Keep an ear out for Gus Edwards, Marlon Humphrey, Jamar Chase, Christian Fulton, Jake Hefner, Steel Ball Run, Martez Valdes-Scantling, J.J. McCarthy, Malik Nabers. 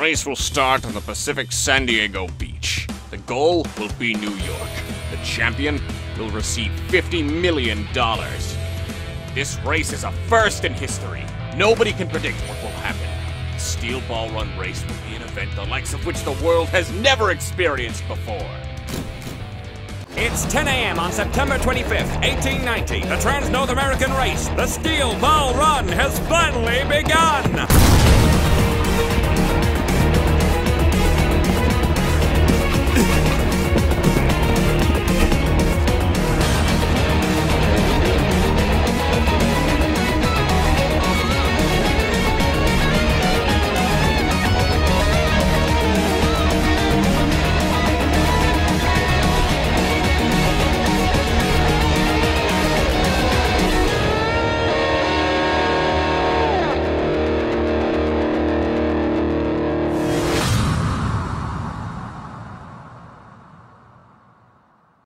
race will start on the Pacific San Diego beach. The goal will be New York. The champion will receive $50 million. This race is a first in history. Nobody can predict what will happen. The Steel Ball Run race will be an event the likes of which the world has never experienced before. It's 10 a.m. on September 25th, 1890. The Trans-North American race, the Steel Ball Run, has finally begun!